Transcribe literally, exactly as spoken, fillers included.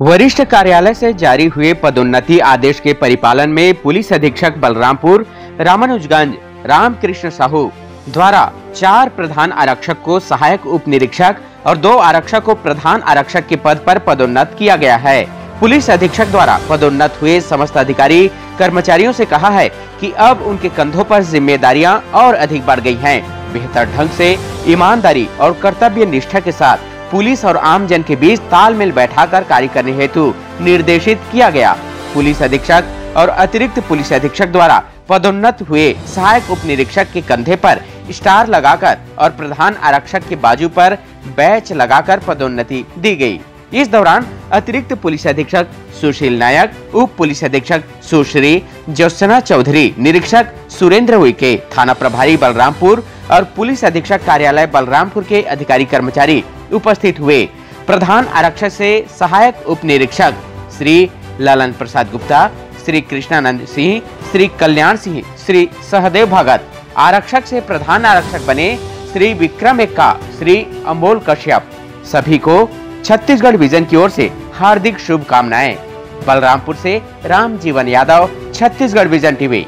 वरिष्ठ कार्यालय से जारी हुए पदोन्नति आदेश के परिपालन में पुलिस अधीक्षक बलरामपुर रामानुजगंज राम कृष्ण साहू द्वारा चार प्रधान आरक्षक को सहायक उप निरीक्षक और दो आरक्षक को प्रधान आरक्षक के पद पर पदोन्नत किया गया है। पुलिस अधीक्षक द्वारा पदोन्नत हुए समस्त अधिकारी कर्मचारियों से कहा है कि अब उनके कंधों पर जिम्मेदारियां और अधिक बढ़ गई हैं। बेहतर ढंग से ईमानदारी और कर्तव्य निष्ठा के साथ पुलिस और आम जन के बीच तालमेल बैठाकर कार्य करने हेतु निर्देशित किया गया। पुलिस अधीक्षक और अतिरिक्त पुलिस अधीक्षक द्वारा पदोन्नत हुए सहायक उप निरीक्षक के कंधे पर स्टार लगाकर और प्रधान आरक्षक के बाजू पर बैच लगाकर पदोन्नति दी गई। इस दौरान अतिरिक्त पुलिस अधीक्षक सुशील नायक, उप पुलिस अधीक्षक सुश्री जोत्सना चौधरी, निरीक्षक सुरेंद्र होइके, थाना प्रभारी बलरामपुर और पुलिस अधीक्षक कार्यालय बलरामपुर के अधिकारी कर्मचारी उपस्थित हुए। प्रधान आरक्षक से सहायक उप निरीक्षक श्री ललन प्रसाद गुप्ता, श्री कृष्णानंद सिंह, श्री कल्याण सिंह, श्री सहदेव भगत, आरक्षक से प्रधान आरक्षक बने श्री विक्रमेश्वर, श्री अमोल कश्यप। सभी को छत्तीसगढ़ विजन की ओर से हार्दिक शुभकामनाएं। बलरामपुर से रामजीवन यादव, छत्तीसगढ़ विजन टीवी।